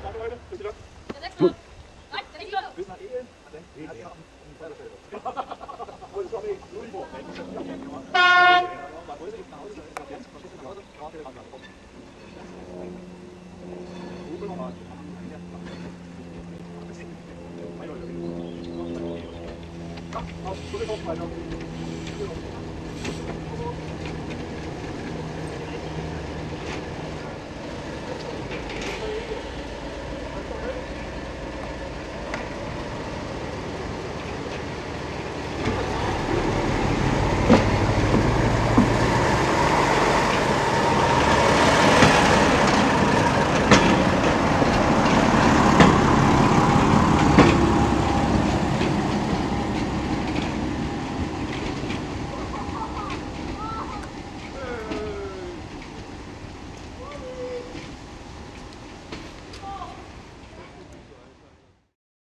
Come on, put it off, I don't